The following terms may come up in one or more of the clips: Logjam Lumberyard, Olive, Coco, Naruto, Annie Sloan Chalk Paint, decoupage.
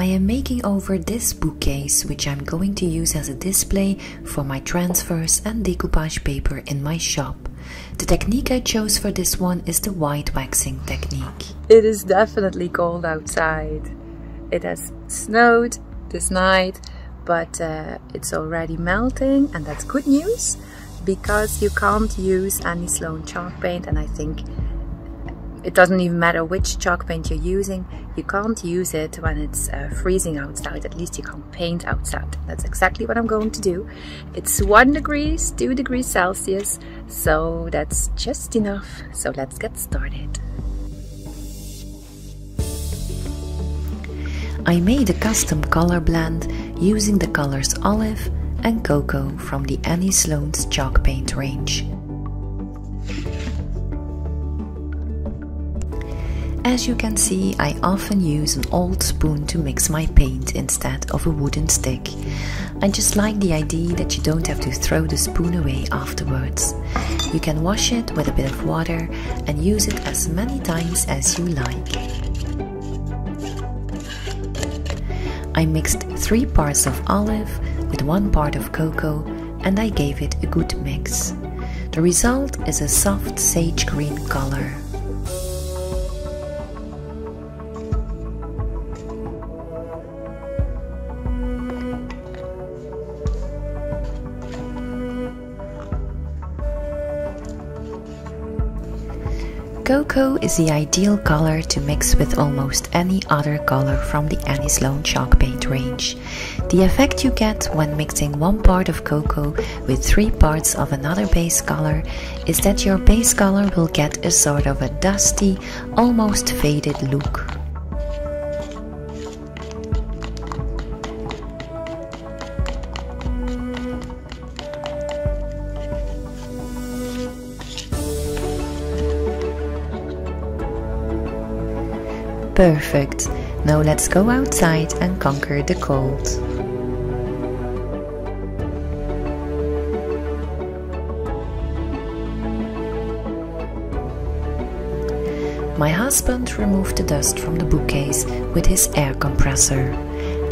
I am making over this bookcase, which I'm going to use as a display for my transfers and decoupage paper in my shop. The technique I chose for this one is the white waxing technique. It is definitely cold outside. It has snowed this night, but it's already melting, and that's good news because you can't use Annie Sloan chalk paint, and I think it doesn't even matter which chalk paint you're using, you can't use it when it's freezing outside. At least you can't paint outside. That's exactly what I'm going to do. It's 1 degree, 2 degrees Celsius, so that's just enough. So let's get started. I made a custom color blend using the colors Olive and Coco from the Annie Sloan's chalk paint range. As you can see, I often use an old spoon to mix my paint instead of a wooden stick. I just like the idea that you don't have to throw the spoon away afterwards. You can wash it with a bit of water and use it as many times as you like. I mixed 3 parts of olive with 1 part of cocoa, and I gave it a good mix. The result is a soft sage green color. Cocoa is the ideal color to mix with almost any other color from the Annie Sloan chalk paint range. The effect you get when mixing 1 part of cocoa with 3 parts of another base color is that your base color will get a sort of a dusty, almost faded look. Perfect! Now let's go outside and conquer the cold. My husband removed the dust from the bookcase with his air compressor,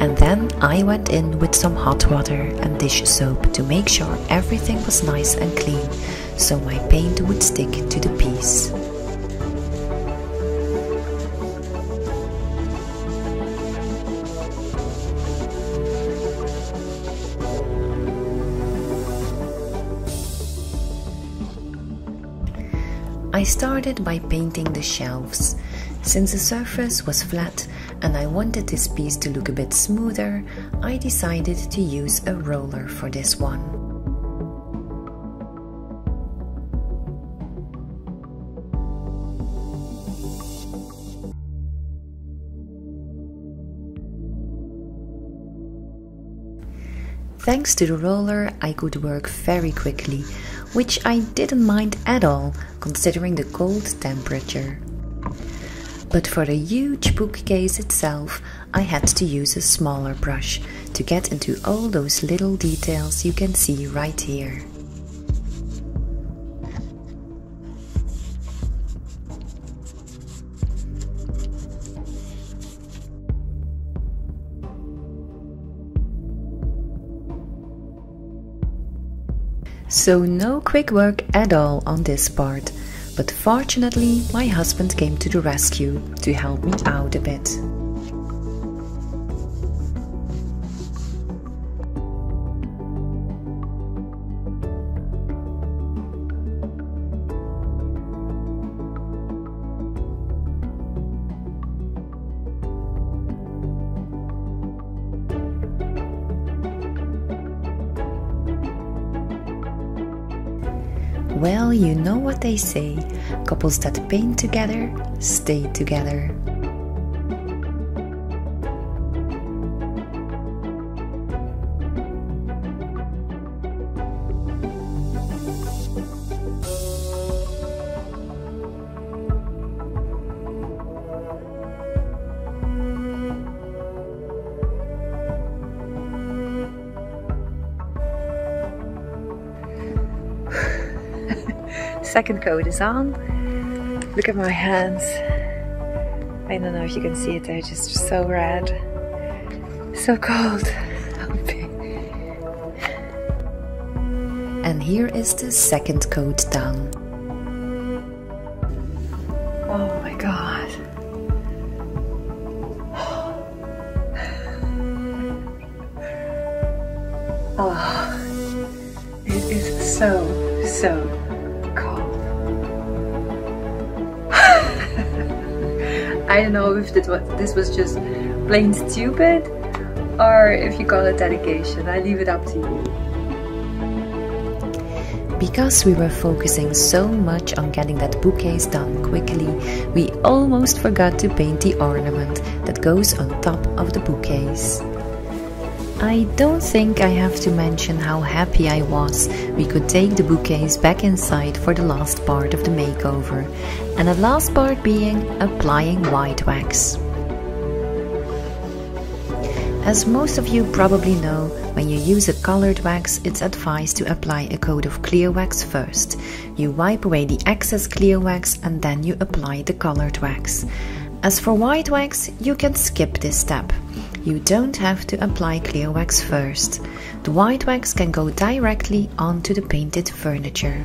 and then I went in with some hot water and dish soap to make sure everything was nice and clean, so my paint would stick to the piece. I started by painting the shelves. Since the surface was flat and I wanted this piece to look a bit smoother, I decided to use a roller for this one. Thanks to the roller, I could work very quickly, which I didn't mind at all, considering the cold temperature. But for the huge bookcase itself, I had to use a smaller brush to get into all those little details you can see right here. So no quick work at all on this part, but fortunately my husband came to the rescue to help me out a bit. Well, you know what they say, couples that paint together, stay together. Second coat is on. Look at my hands. I don't know if you can see it, they're just so red. so cold. And here is the second coat down. Oh my god. Oh, it is so I don't know if this was just plain stupid or if you call it dedication. I leave it up to you. Because we were focusing so much on getting that bouquet done quickly, we almost forgot to paint the ornament that goes on top of the bouquets. I don't think I have to mention how happy I was we could take the bouquets back inside for the last part of the makeover, and the last part being applying white wax. As most of you probably know, when you use a colored wax, it's advised to apply a coat of clear wax first. You wipe away the excess clear wax and then you apply the colored wax. As for white wax, you can skip this step. You don't have to apply clear wax first. The white wax can go directly onto the painted furniture.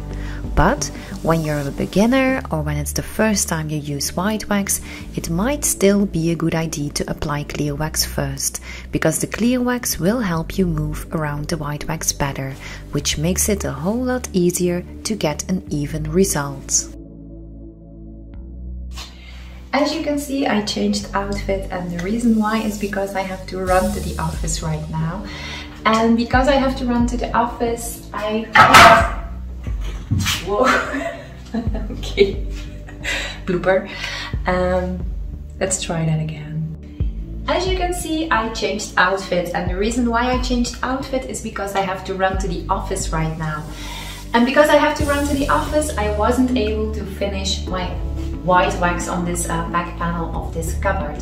But when you're a beginner or when it's the first time you use white wax, it might still be a good idea to apply clear wax first, because the clear wax will help you move around the white wax better, which makes it a whole lot easier to get an even result. As you can see, I changed outfit, and the reason why is because I have to run to the office right now. And because I have to run to the office, I... Whoa! Okay. Blooper. Let's try that again. As you can see, I changed outfit, and the reason why I changed outfit is because I have to run to the office right now. And because I have to run to the office, I wasn't able to finish my white wax on this back panel of this cupboard.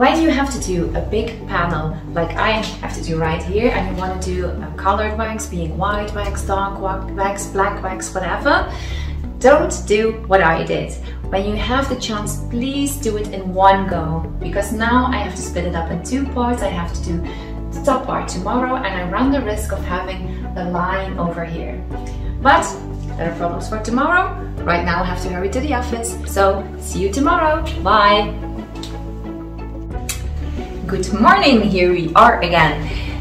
Why do you have to do a big panel like I have to do right here, and you want to do a colored wax, being white wax, dark wax, black wax, whatever? Don't do what I did. When you have the chance, please do it in one go, because now I have to split it up in two parts. I have to do the top part tomorrow, and I run the risk of having a line over here. But there are problems for tomorrow. Right now I have to hurry to the office, so see you tomorrow, bye! Good morning, here we are again.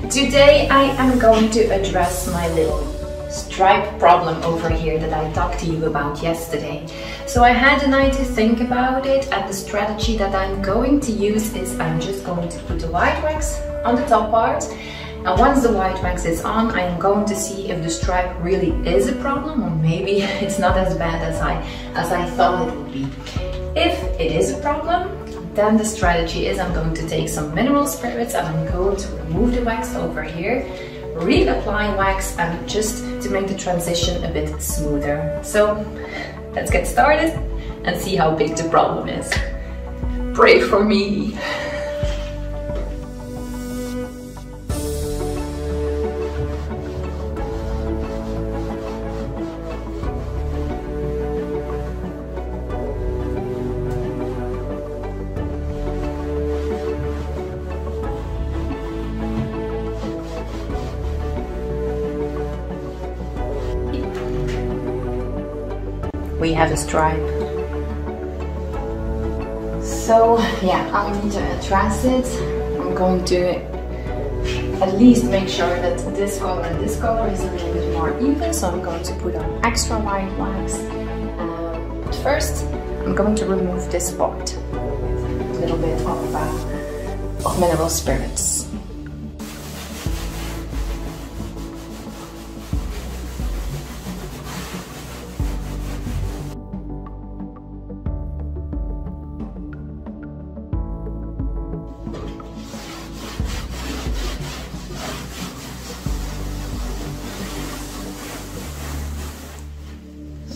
Today I am going to address my little stripe problem over here that I talked to you about yesterday. So I had a night to think about it, and the strategy that I'm going to use is I'm just going to put the white wax on the top part. And once the white wax is on, I'm going to see if the stripe really is a problem, or maybe it's not as bad as I thought it would be. If it is a problem, then the strategy is I'm going to take some mineral spirits and I'm going to remove the wax over here, reapply wax, and just to make the transition a bit smoother. So let's get started and see how big the problem is. Pray for me. We have a stripe. So yeah, I need to address it. I'm going to at least make sure that this color and this color is a little bit more even, so I'm going to put on extra white wax. But first, I'm going to remove this part with a little bit of mineral spirits.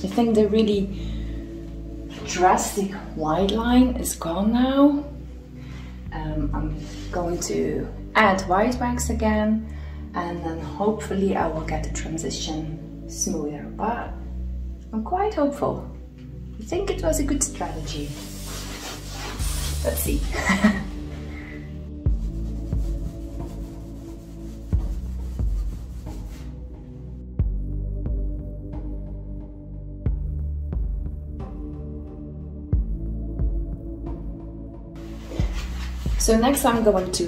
I think the really drastic white line is gone now. I'm going to add white wax again, and then hopefully I will get the transition smoother, but I'm quite hopeful. I think it was a good strategy. Let's see. So next I'm going to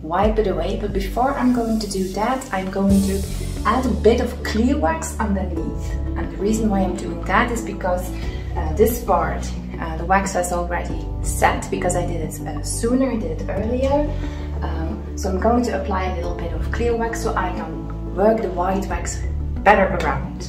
wipe it away, but before I'm going to do that, I'm going to add a bit of clear wax underneath. And the reason why I'm doing that is because this part, the wax has already set because I did it sooner, I did it earlier. So I'm going to apply a little bit of clear wax so I can work the white wax better around.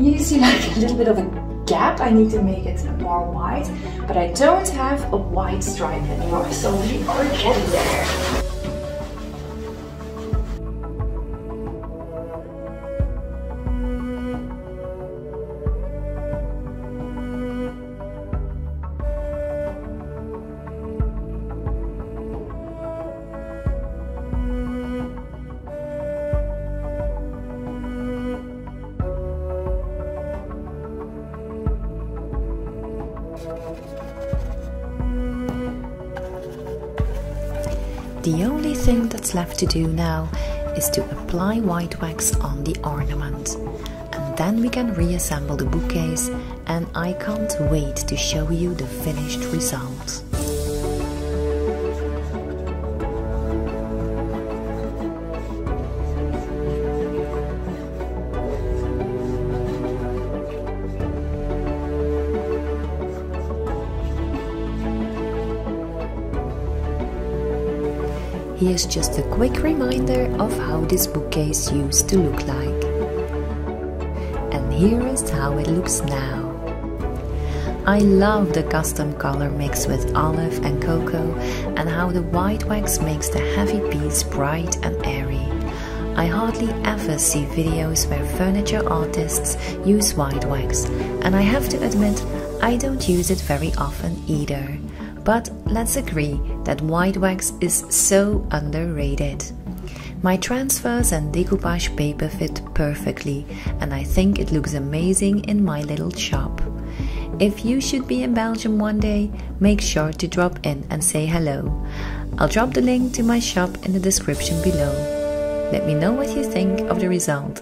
You see like a little bit of a gap, I need to make it more white, but I don't have a white stripe anymore, so we are getting there. The only thing that's left to do now is to apply white wax on the ornament, and then we can reassemble the bouquets, and I can't wait to show you the finished result. Here's just a quick reminder of how this bouquet used to look like. And here is how it looks now. I love the custom color mix with olive and cocoa, and how the white wax makes the heavy piece bright and airy. I hardly ever see videos where furniture artists use white wax, and I have to admit, I don't use it very often either. But let's agree that white wax is so underrated. My transfers and decoupage paper fit perfectly, and I think it looks amazing in my little shop. If you should be in Belgium one day, make sure to drop in and say hello. I'll drop the link to my shop in the description below. Let me know what you think of the result.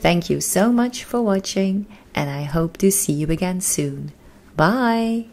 Thank you so much for watching, and I hope to see you again soon. Bye!